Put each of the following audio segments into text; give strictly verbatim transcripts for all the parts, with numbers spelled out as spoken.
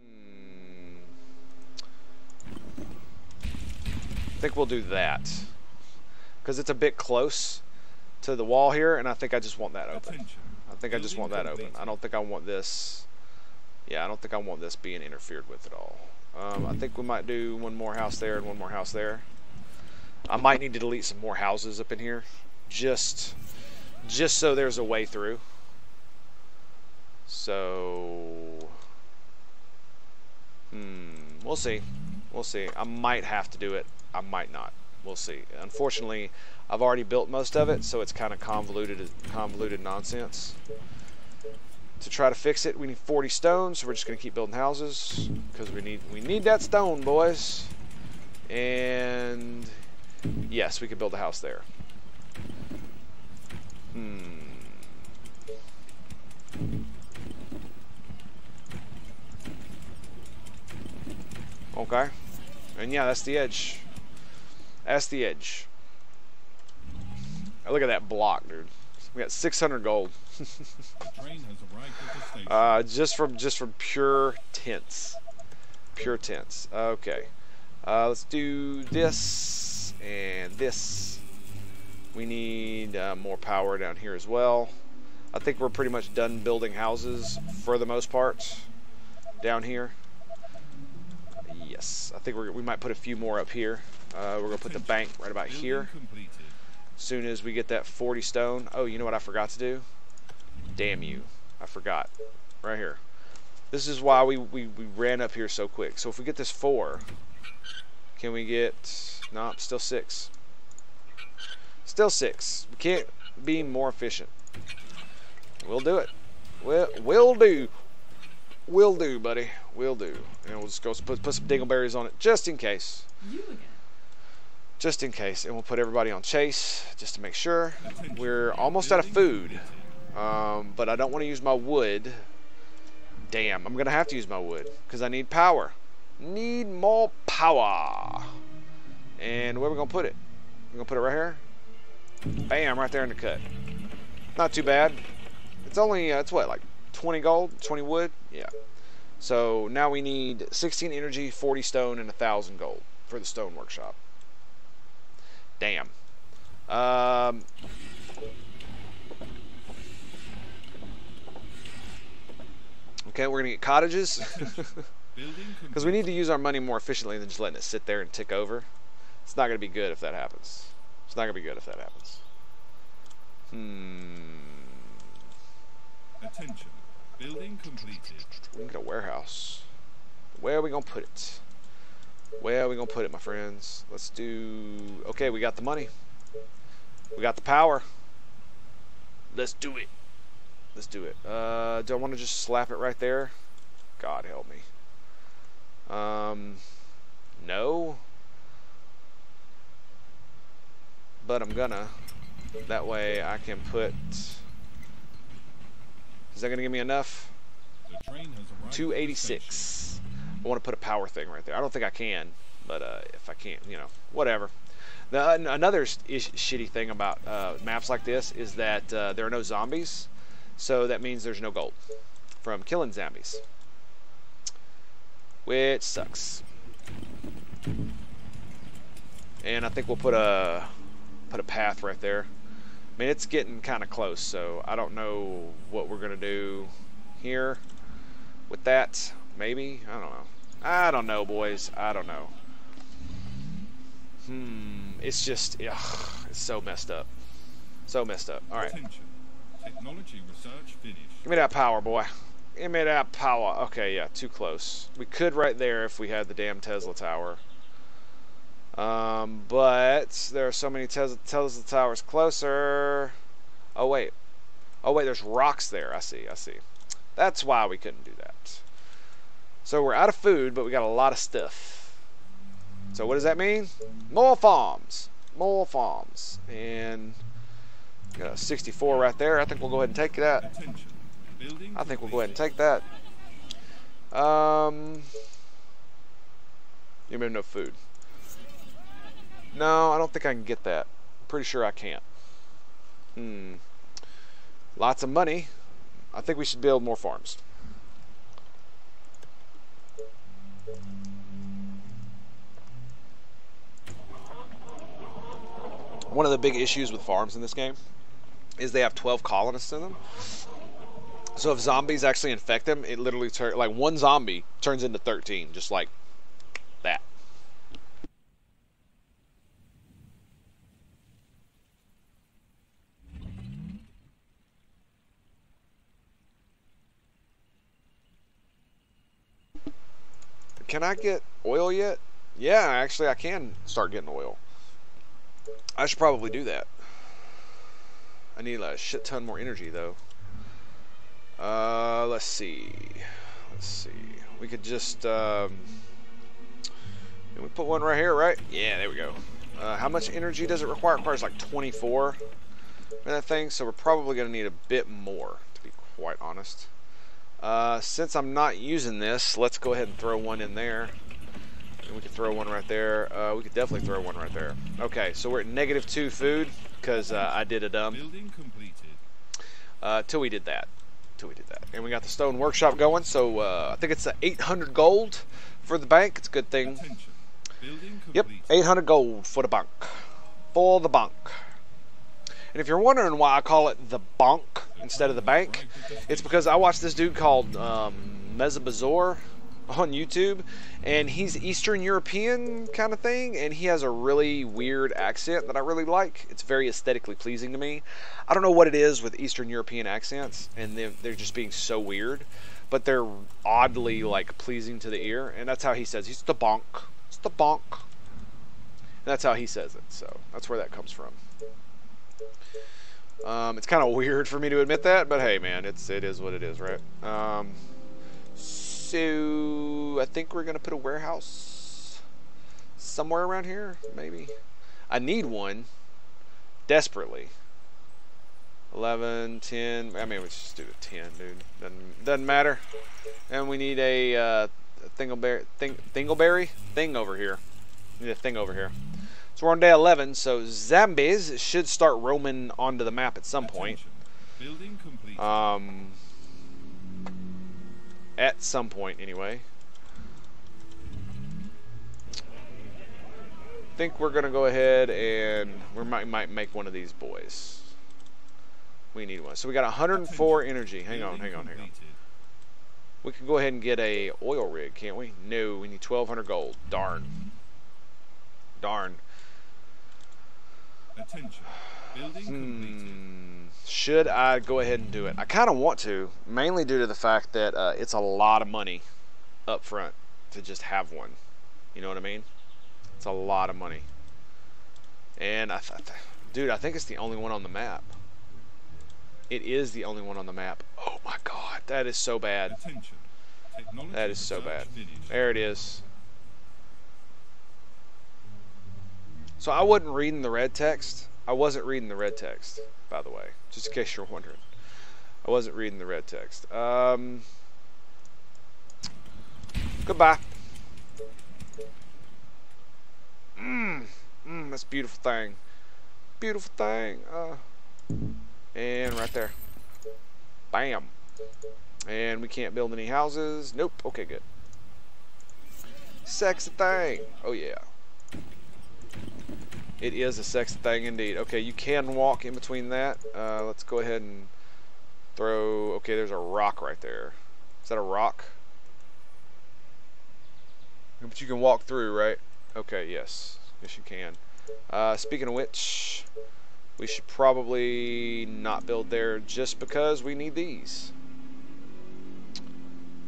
Hmm. I think we'll do that. Because it's a bit close to the wall here, and I think I just want that open. I think I just want that open. I don't think I want this. Yeah, I don't think I want this being interfered with at all. Um, I think we might do one more house there and one more house there. I might need to delete some more houses up in here, just just so there's a way through. So, hmm, we'll see. We'll see. I might have to do it. I might not. We'll see. Unfortunately, I've already built most of it, so it's kind of convoluted, convoluted nonsense. To try to fix it, we need forty stones, so we're just going to keep building houses because we need we need that stone, boys. And yes, we could build a house there. Hmm. Okay. And yeah, that's the edge. That's the edge. Oh, look at that block, dude. We got six hundred gold. uh, just from just from pure tents. Pure tents. Okay. Uh, let's do this and this. We need uh, more power down here as well. I think we're pretty much done building houses for the most part down here. Yes. I think we're, we might put a few more up here. Uh, we're going to put the bank right about here. As soon as we get that forty stone. Oh, you know what I forgot to do? Damn you. I forgot. Right here. This is why we, we, we ran up here so quick. So if we get this four, can we get... Nope, still six. Still six. We can't be more efficient. We'll do it. We'll, we'll do. We'll do, buddy. We'll do. And we'll just go put, put some dingleberries on it just in case. You again. Just in case, and we'll put everybody on chase just to make sure. We're almost out of food, um, but I don't want to use my wood. Damn, I'm gonna have to use my wood because I need power. Need more power. And where are we gonna put it? We're gonna put it right here. Bam, right there in the cut. Not too bad. It's only uh, it's what, like twenty gold, twenty wood. Yeah. So now we need sixteen energy, forty stone, and a thousand gold for the stone workshop. Damn. Um, okay, we're going to get cottages. Because we need to use our money more efficiently than just letting it sit there and tick over. It's not going to be good if that happens. It's not going to be good if that happens. Hmm. Attention. Building completed. We can get a warehouse. Where are we going to put it? Where are we going to put it, my friends? Let's do... Okay, we got the money. We got the power. Let's do it. Let's do it. Uh, do I want to just slap it right there? God help me. Um, no. But I'm gonna. That way I can put... Is that going to give me enough? two eighty-six. I want to put a power thing right there. I don't think I can, but uh, if I can't, you know, whatever. The, another ish, shitty thing about uh, maps like this is that uh, there are no zombies, so that means there's no gold from killing zombies, which sucks. And I think we'll put a put a path right there. I mean, it's getting kind of close, so I don't know what we're gonna do here with that. Maybe? I don't know. I don't know, boys. I don't know. Hmm. It's just, yeah, it's so messed up. So messed up. All right. Technology research finished. Give me that power, boy. Give me that power. Okay, yeah, too close. We could right there if we had the damn Tesla tower. Um, but there are so many Tesla, Tesla towers closer. Oh, wait. Oh, wait, there's rocks there. I see, I see. That's why we couldn't do that. So we're out of food, but we got a lot of stuff. So what does that mean? More farms. More farms. And got a sixty-four right there. I think we'll go ahead and take that. I think we'll go ahead and take that. Um, you mean no food? No, I don't think I can get that. I'm pretty sure I can't. Hmm. Lots of money. I think we should build more farms. One of the big issues with farms in this game is they have twelve colonists in them. So if zombies actually infect them, it literally turns, like one zombie turns into thirteen, just like that. Can I get oil yet? Yeah, actually I can start getting oil. I should probably do that. I need a shit ton more energy though. Uh, let's see. Let's see. We could just, um, can we put one right here, right? Yeah, there we go. Uh, how much energy does it require? It requires like twenty-four for that thing, so we're probably going to need a bit more, to be quite honest. Uh, since I'm not using this, let's go ahead and throw one in there. And we could throw one right there. Uh, we could definitely throw one right there. Okay, so we're at negative two food, because uh, I did a dumb. Building completed. Uh, till we did that. Till we did that. And we got the stone workshop going, so uh, I think it's uh, eight hundred gold for the bank. It's a good thing. Yep, eight hundred gold for the bank. For the bank. And if you're wondering why I call it the bonk instead of the bank, it's because I watched this dude called um, Mezabazor on YouTube, and he's Eastern European kind of thing, and he has a really weird accent that I really like. It's very aesthetically pleasing to me. I don't know what it is with Eastern European accents, and they're, they're just being so weird, but they're oddly like pleasing to the ear, and that's how he says, he's the bonk, it's the bonk. And that's how he says it, so that's where that comes from. Um, it's kind of weird for me to admit that, but hey, man, it's it is what it is, right? Um, so I think we're gonna put a warehouse somewhere around here, maybe. I need one desperately. Eleven, ten. I mean, we just do a ten, dude. Doesn't doesn't matter. And we need a uh, thingleberry, thing, thingleberry thing over here. We need a thing over here. So we're on day eleven, so zombies should start roaming onto the map at some point. Um, at some point, anyway. I think we're gonna go ahead and we might might make one of these boys. We need one. So we got one hundred four energy. Hang on, hang on, hang on. We can go ahead and get a oil rig, can't we? No, we need twelve hundred gold. Darn. Darn. Attention. Building completed. Hmm. Should I go ahead and do it? I kind of want to, mainly due to the fact that uh, it's a lot of money up front to just have one. You know what I mean? It's a lot of money. And I thought, dude, I think it's the only one on the map. It is the only one on the map. Oh my God, that is so bad. That is so bad. There it is. So I wasn't reading the red text. I wasn't reading the red text, by the way, just in case you're wondering. I wasn't reading the red text. Um, goodbye. Mmm, mm, that's a beautiful thing. Beautiful thing. Uh, and right there. Bam. And we can't build any houses. Nope. Okay, good. Sexy thing. Oh, yeah. It is a sexy thing indeed. Okay, you can walk in between that. Uh, let's go ahead and throw... Okay, there's a rock right there. Is that a rock? But you can walk through, right? Okay, yes. Yes, you can. Uh, speaking of which, we should probably not build there just because we need these.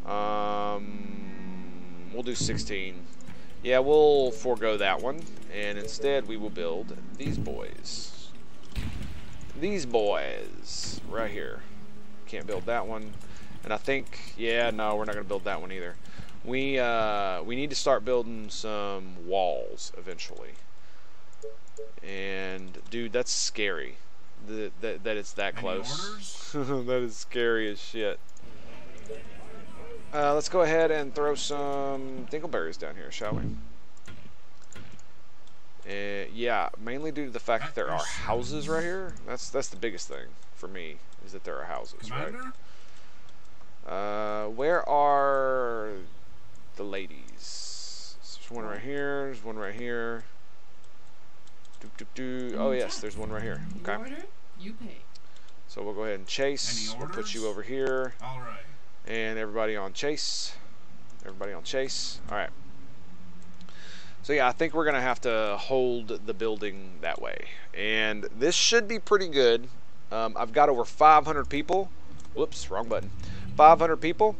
Um, we'll do sixteen. Yeah, we'll forego that one, and instead we will build these boys. These boys, right here. Can't build that one, and I think, yeah, no, we're not gonna build that one either. We uh, we need to start building some walls eventually. And dude, that's scary. That that, that it's that close. That is scary as shit. Uh, let's go ahead and throw some dingleberries down here, shall we? Uh, yeah, mainly due to the fact that there are houses right here. That's that's the biggest thing for me, is that there are houses, right? Uh, where are the ladies. So there's one right here, there's one right here. Doop, doop, doop. Oh yes, there's one right here. Okay. You order, you pay. So we'll go ahead and chase. We'll put you over here. All right. And everybody on chase. Everybody on chase. All right. So yeah, I think we're gonna have to hold the building that way. And this should be pretty good. Um, I've got over five hundred people. Whoops, wrong button. five hundred people,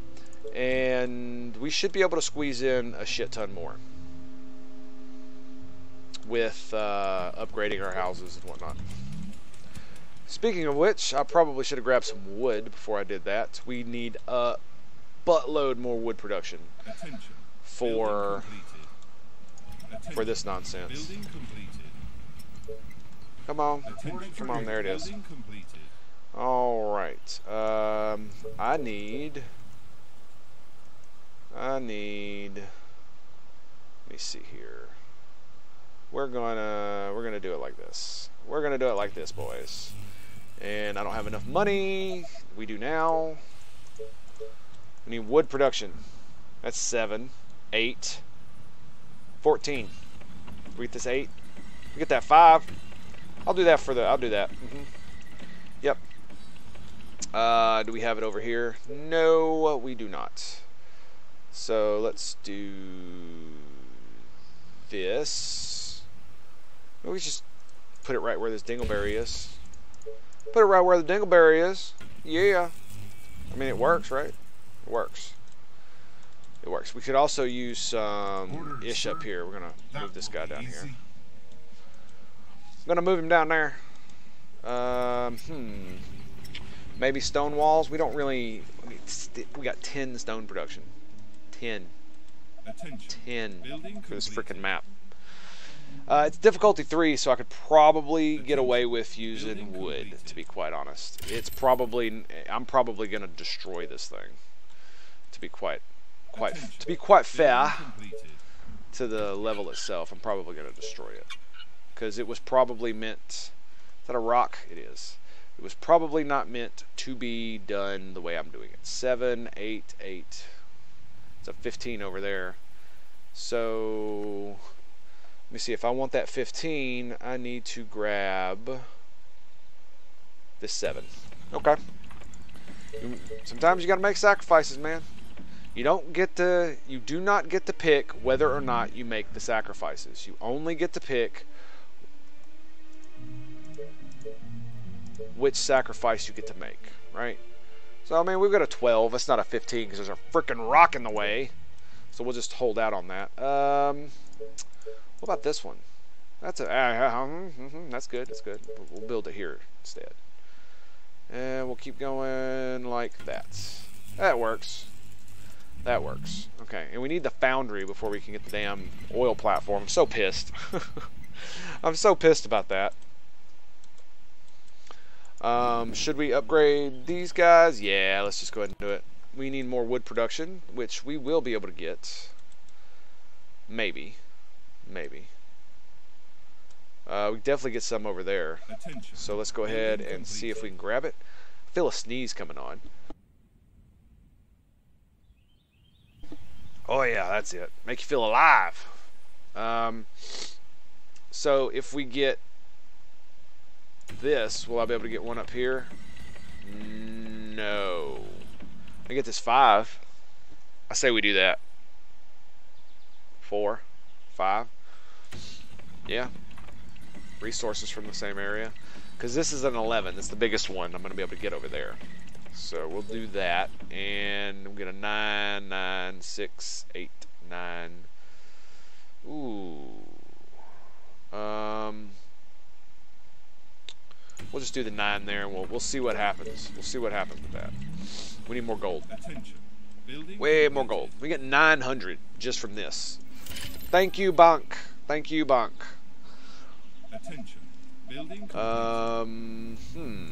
and we should be able to squeeze in a shit ton more with uh, upgrading our houses and whatnot. Speaking of which, I probably should have grabbed some wood before I did that. We need a buttload more wood production for for this nonsense. Come on, come on, there it is. All right. Um, I need. I need. Let me see here. We're gonna we're gonna do it like this. We're gonna do it like this, boys. And I don't have enough money. We do now. We need wood production. That's seven, eight, fourteen. If we get this eight. We get that five. I'll do that for the. I'll do that. Mm-hmm. Yep. Uh, do we have it over here? No, we do not. So let's do this. Maybe we just put it right where this dingleberry is. Put it right where the dingleberry is. Yeah. I mean, it works, right? It works. It works. We could also use some ish up here. We're going to move this guy down here. I'm going to move him down there. Um, hmm. Maybe stone walls. We don't really. I mean, we got ten stone production. Ten. Ten. For this freaking map. Uh, it's difficulty three, so I could probably get away with using wood. To be quite honest, it's probably. I'm probably gonna destroy this thing. To be quite, quite. To be quite fair to the level itself, I'm probably gonna destroy it because it was probably meant. Is that a rock? It is. It was probably not meant to be done the way I'm doing it. Seven, eight, eight. It's a fifteen over there. So let me see. If I want that fifteen, I need to grab this seven. Okay. Sometimes you got to make sacrifices, man. You don't get to. You do not get to pick whether or not you make the sacrifices. You only get to pick which sacrifice you get to make, right? So, I mean, we've got a twelve. That's not a fifteen because there's a freaking rock in the way. So we'll just hold out on that. Um, what about this one? That's a, uh, mm-hmm, that's good. That's good. We'll build it here instead. And we'll keep going like that. That works. That works. Okay, and we need the foundry before we can get the damn oil platform. I'm so pissed. I'm so pissed about that. Um, should we upgrade these guys? Yeah, let's just go ahead and do it. We need more wood production, which we will be able to get. Maybe. Maybe. Uh, we definitely get some over there. Attention. So let's go ahead and see if we can grab it. I feel a sneeze coming on. Oh yeah, that's it. Make you feel alive. Um, so if we get this, will I be able to get one up here? No. I get this five. I say we do that. Four, five. Yeah. Resources from the same area. Because this is an eleven. That's the biggest one I'm going to be able to get over there. So we'll do that. And we'll get a nine, nine, six, eight, nine. Ooh. Um... We'll just do the nine there, and we'll we'll see what happens. We'll see what happens with that. We need more gold. Way more gold. We get nine hundred just from this. Thank you, Bank. Thank you, Bank. Um. Hmm.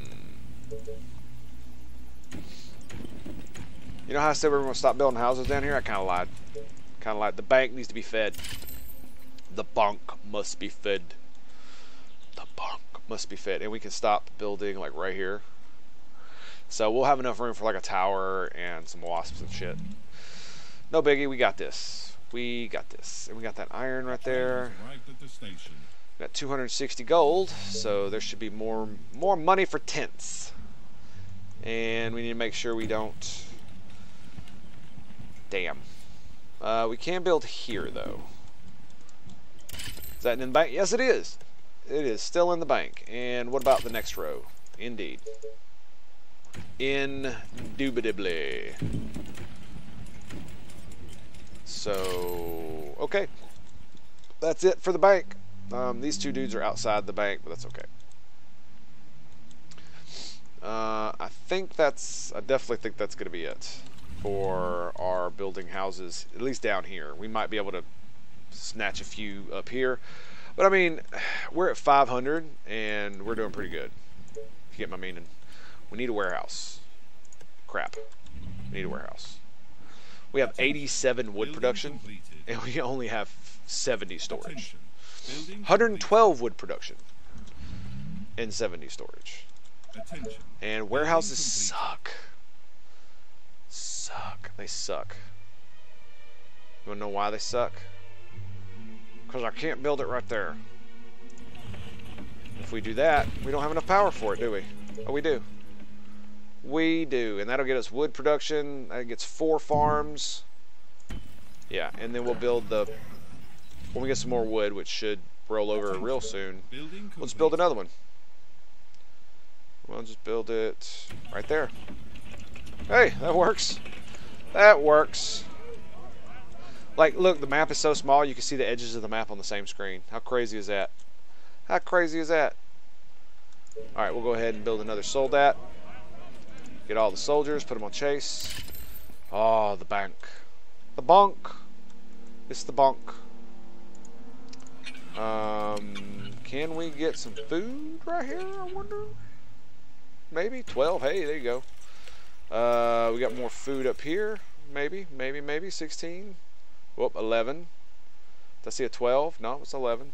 You know how I said we were gonna stop building houses down here? I kind of lied. Kind of lied. The bank needs to be fed. The bank must be fed. The bank. Must be fit, and we can stop building like right here, so we'll have enough room for like a tower and some wasps and shit. No biggie, we got this. We got this. And we got that iron right there. Right at the station. We got two hundred sixty gold, so there should be more more money for tents. And we need to make sure we don't... Damn. Uh, we can build here, though. Is that in the bank? Yes, it is. It is still in the bank. And what about the next row? Indeed. Indubitably. So, okay. That's it for the bank. Um, these two dudes are outside the bank, but that's okay. Uh, I think that's, I definitely think that's going to be it for our building houses, at least down here. We might be able to snatch a few up here. But I mean, we're at five hundred and we're doing pretty good. If you get my meaning. We need a warehouse. Crap. We need a warehouse. We have eighty-seven wood production and we only have seventy storage. one hundred twelve wood production and seventy storage. And warehouses suck. Suck. They suck. You wanna know why they suck? Because I can't build it right there. If we do that, we don't have enough power for it, do we? Oh, we do. We do. And that'll get us wood production. That gets four farms. Yeah, and then we'll build the... When we get some more wood, which should roll over real soon, let's build another one. We'll just build it right there. Hey, that works. That works. Like, look, the map is so small, you can see the edges of the map on the same screen. How crazy is that? How crazy is that? All right, we'll go ahead and build another soldat. Get all the soldiers, put them on chase. Oh, the bank. The bonk. It's the bonk. Um, can we get some food right here, I wonder? Maybe twelve. Hey, there you go. Uh, we got more food up here. Maybe, maybe, maybe sixteen. Whoop, eleven. Did I see a twelve? No, it's eleven.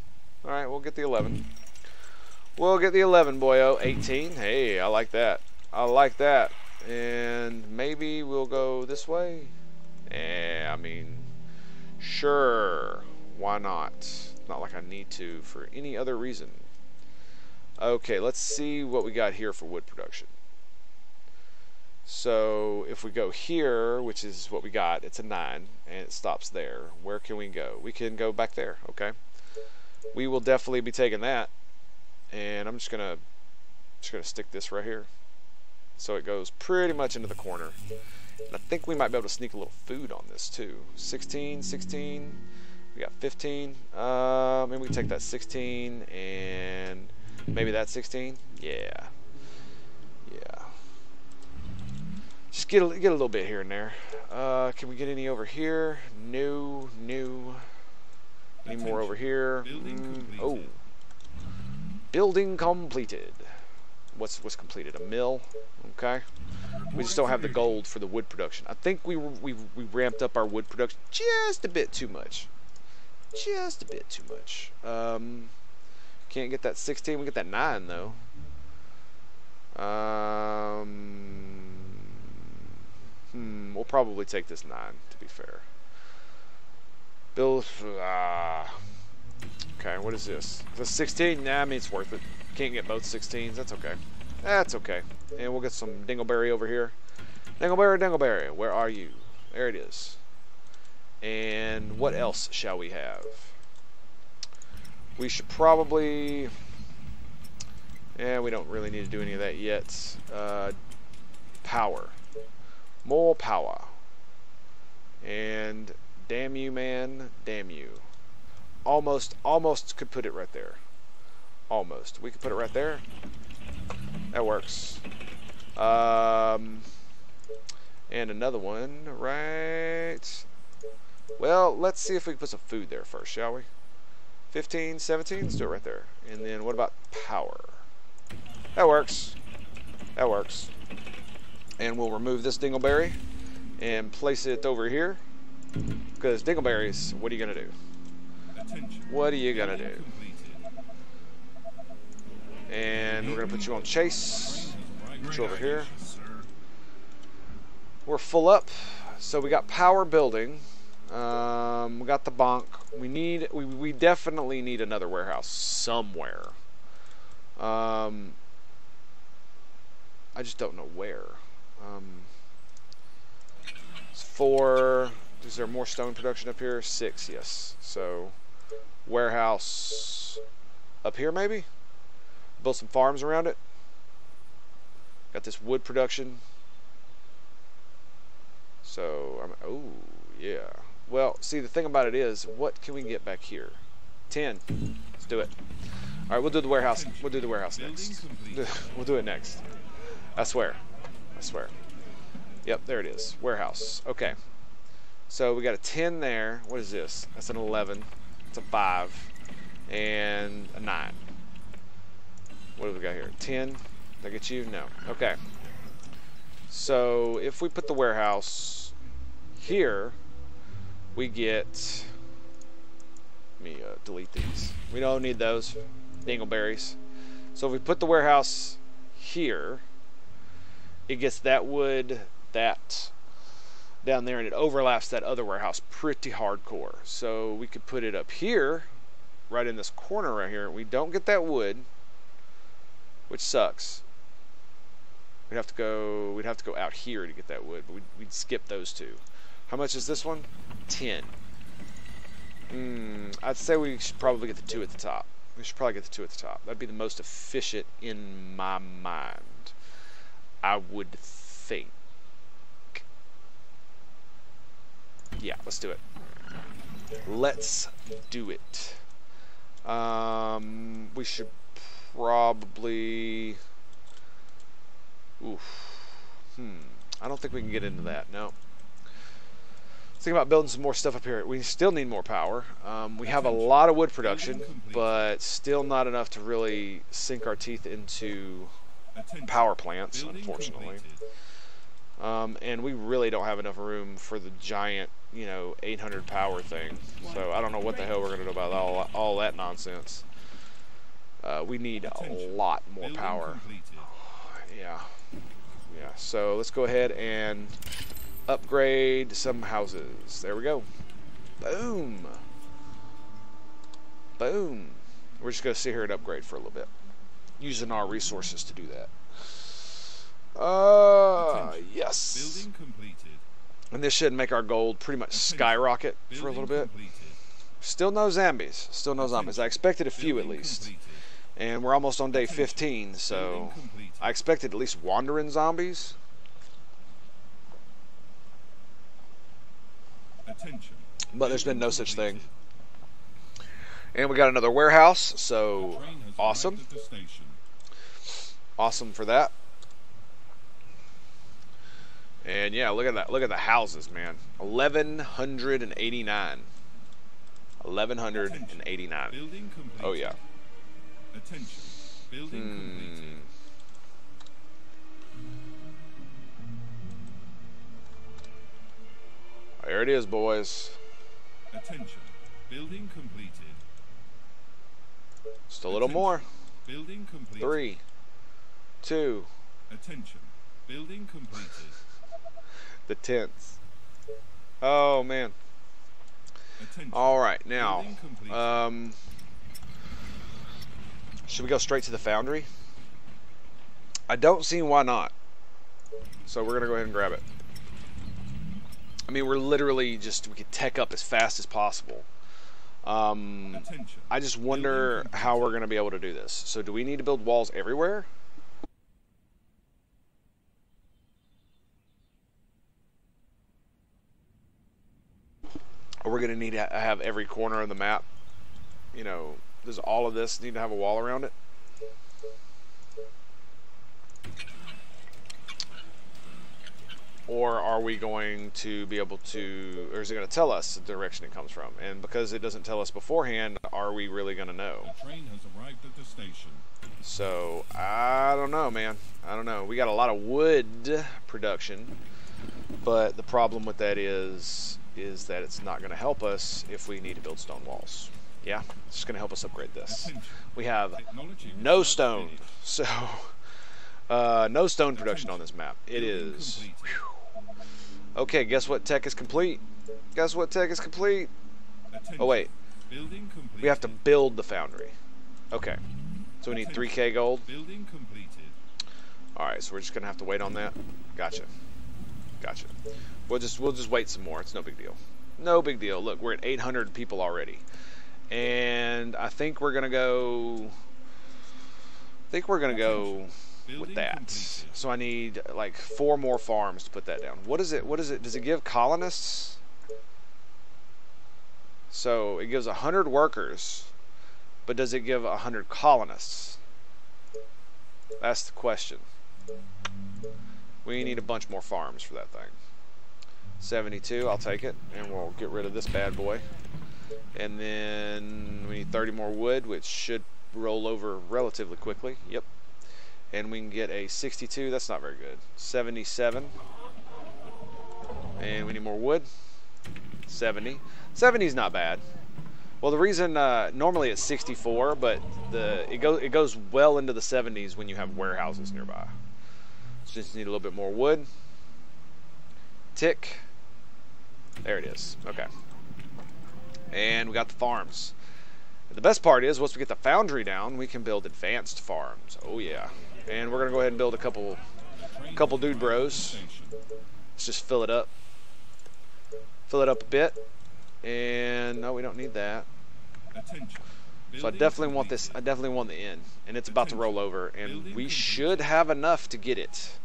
All right, we'll get the eleven. We'll get the eleven, boyo. eighteen. Hey, I like that. I like that. And maybe we'll go this way. Yeah, I mean, sure. Why not? Not like I need to for any other reason. Okay, let's see what we got here for wood production. So if we go here, which is what we got, it's a nine and it stops there. Where can we go? We can go back there. Okay, we will definitely be taking that. And I'm just gonna just gonna stick this right here so it goes pretty much into the corner. And I think we might be able to sneak a little food on this too. sixteen sixteen, we got fifteen. Uh, maybe we can take that sixteen and maybe that's sixteen. Yeah. Yeah. Just get a, get a little bit here and there. Uh, can we get any over here? New, new. Any more over here? Mm, oh. Building completed. What's what's completed? A mill. Okay. We just don't have the gold for the wood production. I think we we we ramped up our wood production just a bit too much. Just a bit too much. Um Can't get that sixteen. We get that nine though. Um, hmm, we'll probably take this nine to be fair. Build. Uh, okay, what is this? The sixteen. Nah, I mean it's worth it. Can't get both sixteens. That's okay. That's okay. And we'll get some dingleberry over here. Dingleberry, dingleberry. Where are you? There it is. And what else shall we have? We should probably, yeah, we don't really need to do any of that yet. Uh, power, more power, and damn you, man, damn you. Almost, almost could put it right there. Almost, we could put it right there. That works. Um, and another one, right? Well, let's see if we can put some food there first, shall we? fifteen, seventeen, let's do it right there. And then what about power? That works. That works. And we'll remove this dingleberry and place it over here. Because dingleberries, what are you going to do? What are you going to do? And we're going to put you on chase. Put you over here. We're full up. so we got power building. Um, we got the bonk. We need. We we definitely need another warehouse somewhere. Um, I just don't know where. Um, it's four. Is there more stone production up here? Six. Yes. So warehouse up here maybe. Build some farms around it. Got this wood production. So I'm. Oh yeah. Well, see, the thing about it is, what can we get back here? Ten. Let's do it. All right, we'll do the warehouse. We'll do the warehouse next. We'll do it next. I swear. I swear. Yep, there it is. Warehouse. Okay. So we got a ten there. What is this? That's an eleven. It's a five. And a nine. What do we got here? ten. Did I get you? No. Okay. So if we put the warehouse here, we get, let me uh, delete these. We don't need those dingleberries. So if we put the warehouse here, it gets that wood, that down there, and it overlaps that other warehouse pretty hardcore. So we could put it up here, right in this corner right here. We don't get that wood, which sucks. We'd have to go, we'd have to go out here to get that wood, but we'd, we'd skip those two. How much is this one? ten. Mm, I'd say we should probably get the two at the top. We should probably get the two at the top. That'd be the most efficient in my mind, I would think. Yeah, let's do it. Let's do it. Um, we should probably... Oof. Hmm. I don't think we can get into that. No. Think about building some more stuff up here. We still need more power. Um, we have a lot of wood production, but still not enough to really sink our teeth into power plants, unfortunately. Um, and we really don't have enough room for the giant, you know, eight hundred power thing. So I don't know what the hell we're going to do about all, all that nonsense. Uh, we need a lot more power. Yeah. Yeah. So let's go ahead and upgrade some houses. There we go. Boom. Boom. We're just going to sit here and upgrade for a little bit, using our resources to do that. Uh, yes. Building completed. And this should make our gold pretty much skyrocket for a little bit. Still no zombies. Still no zombies. I expected a few at least. And we're almost on day fifteen, so I expected at least wandering zombies. But there's been no such thing. And we got another warehouse, so awesome. Awesome for that. And yeah, look at that. Look at the houses, man. eleven eighty-nine. eleven eighty-nine. Oh, yeah. Hmm. There it is, boys. Attention. Building completed. Just a little Attention. More. Building completed. Three. Two. Attention. Building completed. The tents. Oh man. Attention. All right, now. Um, should we go straight to the foundry? I don't see why not. So we're gonna go ahead and grab it. I mean, we're literally just, we could tech up as fast as possible. Um, I just wonder how we're going to be able to do this. So do we need to build walls everywhere? Or we're going to need to have every corner of the map, you know, does all of this need to have a wall around it? Or are we going to be able to, or is it going to tell us the direction it comes from? And because it doesn't tell us beforehand, are we really going to know? The train has arrived at the station. So, I don't know, man. I don't know. We got a lot of wood production, but the problem with that is, is that it's not going to help us if we need to build stone walls. Yeah, it's just going to help us upgrade this. We have no stone, so uh, no stone production on this map. It is... Whew, Okay, guess what tech is complete? Guess what tech is complete? Oh wait, we have to build the foundry. Okay, so we need three K gold. Building completed. Alright, so we're just gonna have to wait on that. Gotcha. Gotcha. We'll just we'll just wait some more. It's no big deal. No big deal. Look, we're at eight hundred people already, and I think we're gonna go. I think we're gonna go with that. So I need like four more farms to put that down. What is it? What is it? Does it give colonists? So it gives a hundred workers, but does it give a hundred colonists? That's the question. We need a bunch more farms for that thing. seventy-two, I'll take it, and we'll get rid of this bad boy. And then we need thirty more wood, which should roll over relatively quickly. Yep. And we can get a sixty-two. That's not very good. seventy-seven. And we need more wood. seventy. seventy is not bad. Well, the reason uh, normally it's sixty-four, but the it goes it goes well into the seventies when you have warehouses nearby. So just need a little bit more wood. Tick. There it is. Okay. And we got the farms. The best part is once we get the foundry down, we can build advanced farms. Oh yeah. And we're gonna go ahead and build a couple, a couple dude bros. Let's just fill it up. Fill it up a bit. And no, we don't need that. So I definitely want this. I definitely want the inn, and it's about to roll over, and we should have enough to get it.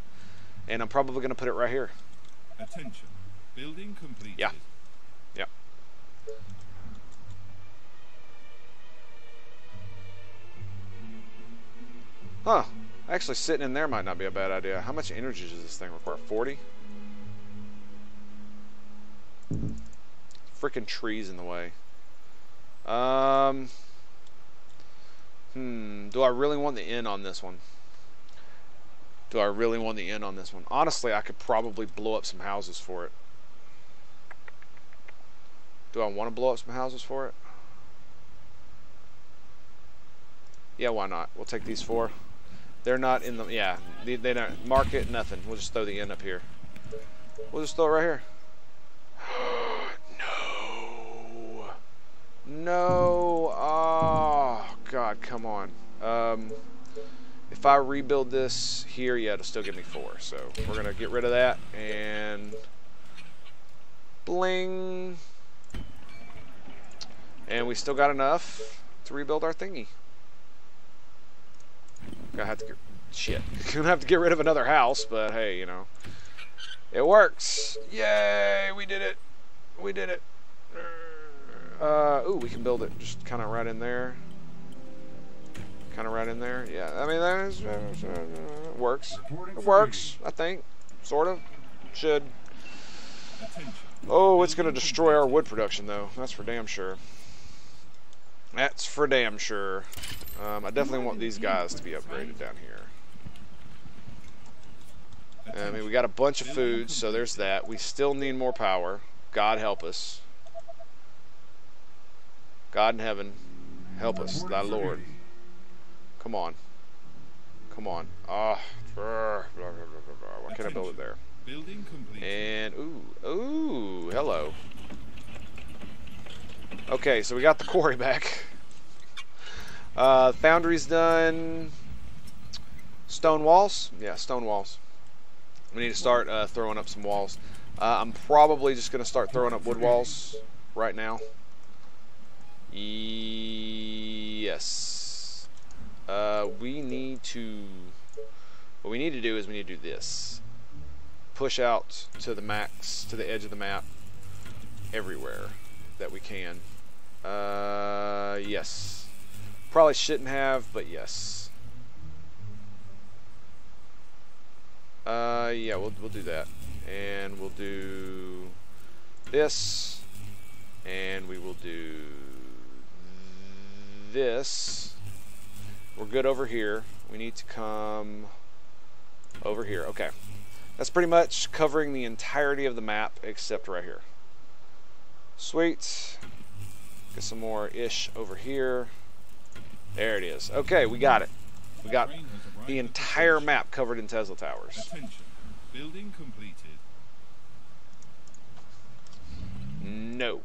And I'm probably gonna put it right here. Attention. Building completed. Yeah. Yeah. Huh. Actually, sitting in there might not be a bad idea. How much energy does this thing require? forty? Freaking trees in the way. Um. Hmm. Do I really want the end on this one? Do I really want the end on this one? Honestly, I could probably blow up some houses for it. Do I want to blow up some houses for it? Yeah, why not? We'll take these four. They're not in the, yeah, they, they don't mark it, nothing. We'll just throw the end up here. We'll just throw it right here. No. No. Oh, God, come on. Um, if I rebuild this here, yeah, it'll still give me four. So we're going to get rid of that and bling. And we still got enough to rebuild our thingy. Gonna have to get shit. Gonna have to get rid of another house, but hey, you know, it works. Yay! We did it. We did it. Uh, ooh, we can build it just kind of right in there. Kind of right in there. Yeah. I mean, that is, uh, works. It works. I think. Sort of. Should. Oh, it's gonna destroy our wood production though. That's for damn sure. That's for damn sure. Um, I definitely want these guys to be upgraded down here. I mean, we got a bunch of food, so there's that. We still need more power. God help us. God in heaven, help us, thy Lord. Come on. Come on. Ah, oh, why can't I build it there? And, ooh, ooh, hello. Okay, so we got the quarry back. Uh, foundry's done. Stone walls? Yeah, stone walls. We need to start uh, throwing up some walls. Uh, I'm probably just going to start throwing up wood walls right now. E yes. Uh, we need to... What we need to do is we need to do this. Push out to the max, to the edge of the map, everywhere that we can. Uh, yes. Probably shouldn't have, but yes. Uh, yeah, we'll, we'll do that. And we'll do this. And we will do this. We're good over here. We need to come over here. Okay. That's pretty much covering the entirety of the map except right here. Sweet. Get some more ish over here. There it is. Okay, we got it. We got the entire map covered in Tesla Towers. no.